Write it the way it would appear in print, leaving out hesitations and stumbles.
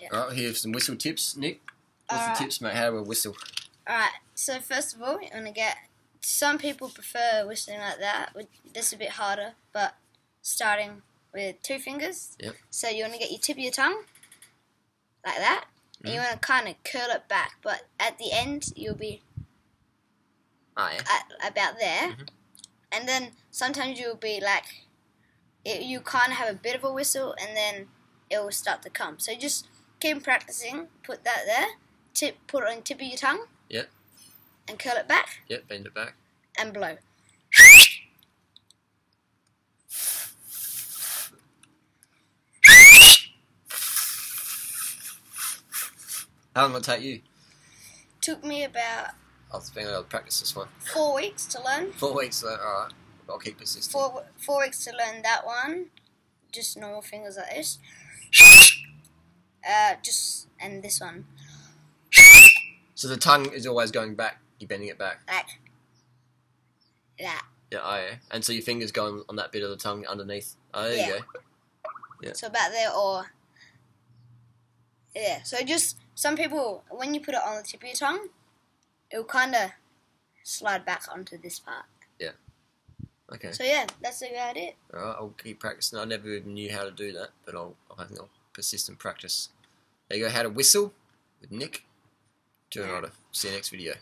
Yeah. All right, here's some whistle tips, Nick. What's the tips, mate? How do we whistle? All right. So first of all, you're gonna get. Some people prefer whistling like that. This is a bit harder, but starting with two fingers. Yep. So you want to get your tip of your tongue like that, and you want to kind of curl it back. But at the end, you'll be at about there, and then sometimes you'll be like. You kind of have a bit of a whistle, and then it will start to come. So just keep practicing. Put that there. Put it on the tip of your tongue. Yep. And curl it back. Yep, bend it back. And blow. How long will it take you? Took me about... I was being able to practice this one. 4 weeks to learn. 4 weeks to learn, alright. I'll keep persisting. Four weeks to learn that one. Just normal fingers like this. And this one. So the tongue is always going back. You're bending it back. Like that. Yeah, and so your fingers going on that bit of the tongue underneath. Oh, there you go. Yeah. So about there or... Yeah, so just... Some people, when you put it on the tip of your tongue, it'll kind of slide back onto this part. Yeah. Okay. So yeah, that's about it. Alright, I'll keep practicing. I never even knew how to do that, but I think I'll persist and practice. There you go, how to whistle with Nick. See you next video.